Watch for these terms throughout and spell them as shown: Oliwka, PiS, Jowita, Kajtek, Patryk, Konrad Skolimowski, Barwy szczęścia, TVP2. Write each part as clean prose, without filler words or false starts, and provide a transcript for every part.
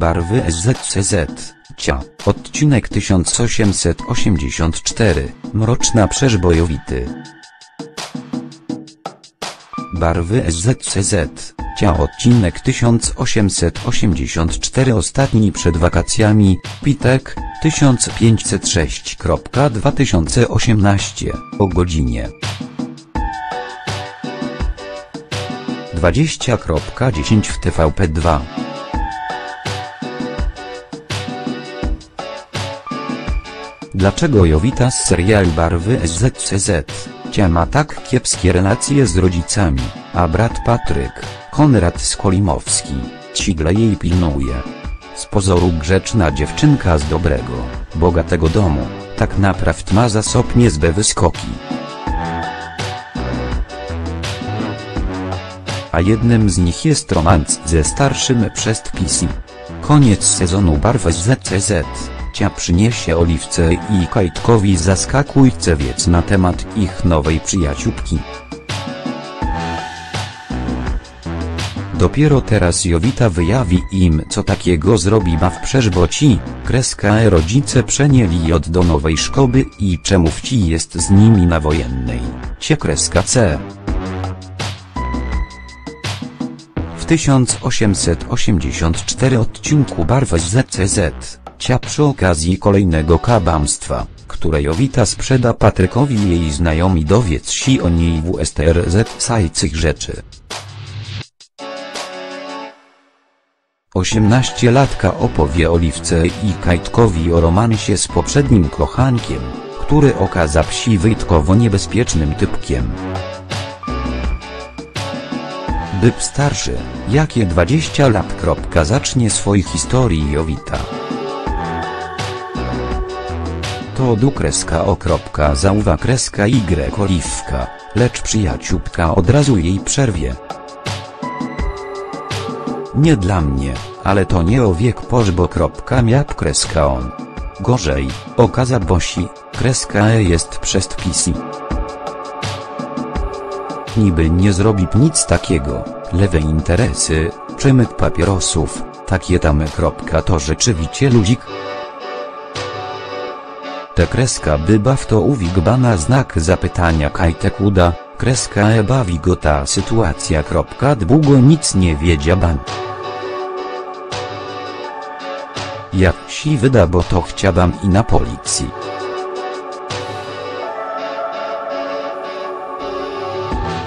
Barwy SZCZ, Cia, odcinek 1884, Mroczna Przerzbo Jowity. Barwy SZCZ, Cia, odcinek 1884, ostatni przed wakacjami, Pitek, 1506.2018, o godzinie 20.10 w TVP2. Dlaczego Jowita z serialu Barwy SZCZ, Cia ma tak kiepskie relacje z rodzicami, a brat Patryk, Konrad Skolimowski, cigle jej pilnuje? Z pozoru grzeczna dziewczynka z dobrego, bogatego domu, tak naprawdę ma za sobą niezłe wyskoki. A jednym z nich jest romans ze starszym przez PiS. Koniec sezonu Barwy SZCZ, Cia przyniesie Oliwce i Kajtkowi zaskakujące wiec na temat ich nowej przyjaciółki. Dopiero teraz Jowita wyjawi im, co takiego zrobi ma w przerzboci, rodzice przenieli od do nowej szkoły i czemu wci jest z nimi na wojennej, C. W 1884 odcinku Barwy SZCZ, Cia przy okazji kolejnego kabamstwa, które Jowita sprzeda Patrykowi, jej znajomi dowiedz się o niej w STRZ sajcych rzeczy. 18-latka opowie Oliwce i Kajtkowi o romansie z poprzednim kochankiem, który okazał się wyjątkowo niebezpiecznym typkiem. Byb starszy, jakie 20 lat. Zacznie swojej historii Jowita. To du.o. zauwa y Oliwka, lecz przyjaciółka od razu jej przerwie. Nie dla mnie, ale to nie o wiek pożbo.miap on. Gorzej, okaza bosi, jest przez pisi. Niby nie zrobi nic takiego, lewe interesy, przemyk papierosów, takie tamy. To rzeczywiście ludzik. Te byba w to uwigbana znak zapytania. Kajtek uda, bawi go ta sytuacja. Długo nic nie wiedzia ban. Jak si wyda, bo to chciałam i na policji.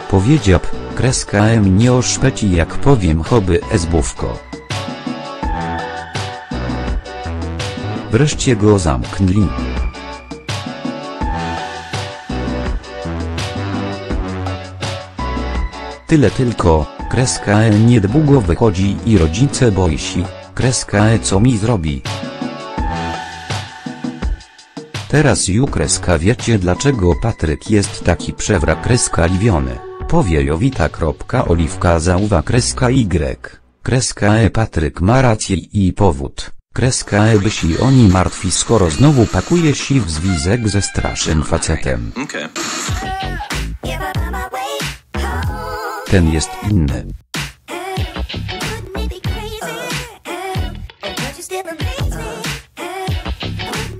Powiedział, mnie oszpeci jak powiem choby esbówko. Wreszcie go zamknęli. Tyle tylko, niedługo wychodzi i rodzice boi się, co mi zrobi. Teraz ju wiecie dlaczego Patryk jest taki przewra liwiony, powie Jowita. Oliwka zauwa y, Patryk ma rację i powód, by się oni martwi, skoro znowu pakuje się w związek ze strasznym facetem. Ten jest inny.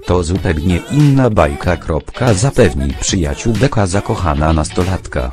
To zupełnie inna bajka. Zapewni przyjaciółka zakochana nastolatka.